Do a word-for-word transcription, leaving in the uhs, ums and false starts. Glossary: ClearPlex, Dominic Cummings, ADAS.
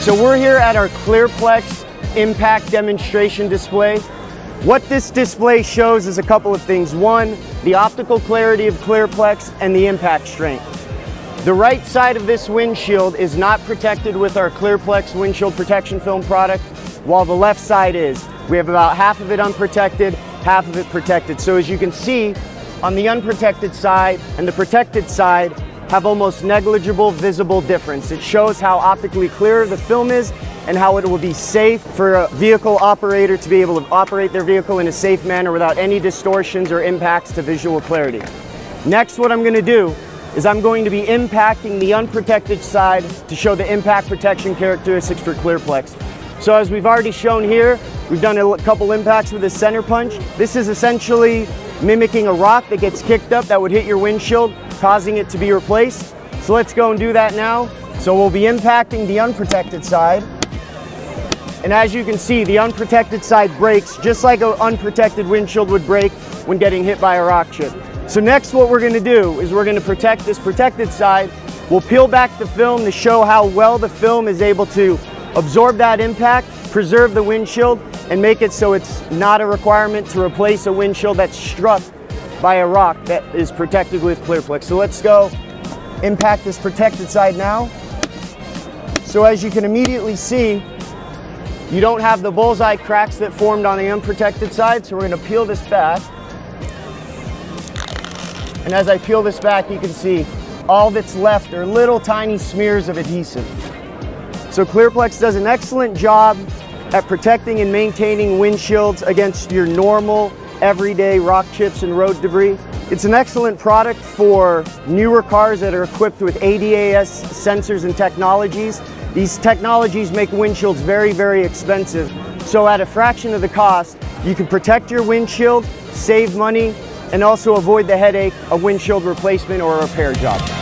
So we're here at our ClearPlex Impact Demonstration Display. What this display shows is a couple of things. One, the optical clarity of ClearPlex and the impact strength. The right side of this windshield is not protected with our ClearPlex windshield protection film product, while the left side is. We have about half of it unprotected, half of it protected. So as you can see, on the unprotected side and the protected side have almost negligible visible difference. It shows how optically clear the film is and how it will be safe for a vehicle operator to be able to operate their vehicle in a safe manner without any distortions or impacts to visual clarity. Next, what I'm going to do is I'm going to be impacting the unprotected side to show the impact protection characteristics for ClearPlex. So as we've already shown here, we've done a couple impacts with a center punch. This is essentially mimicking a rock that gets kicked up that would hit your windshield, causing it to be replaced. So let's go and do that now. So we'll be impacting the unprotected side. And as you can see, the unprotected side breaks just like an unprotected windshield would break when getting hit by a rock chip. So next what we're going to do is we're going to protect this protected side. We'll peel back the film to show how well the film is able to absorb that impact, preserve the windshield, and make it so it's not a requirement to replace a windshield that's struck by a rock that is protected with ClearPlex. So let's go impact this protected side now. So as you can immediately see, you don't have the bullseye cracks that formed on the unprotected side, so we're going to peel this back. And as I peel this back, you can see all that's left are little tiny smears of adhesive. So ClearPlex does an excellent job at protecting and maintaining windshields against your normal, everyday rock chips and road debris. It's an excellent product for newer cars that are equipped with A D A S sensors and technologies. These technologies make windshields very, very expensive. So at a fraction of the cost, you can protect your windshield, save money, and also avoid the headache of windshield replacement or a repair job.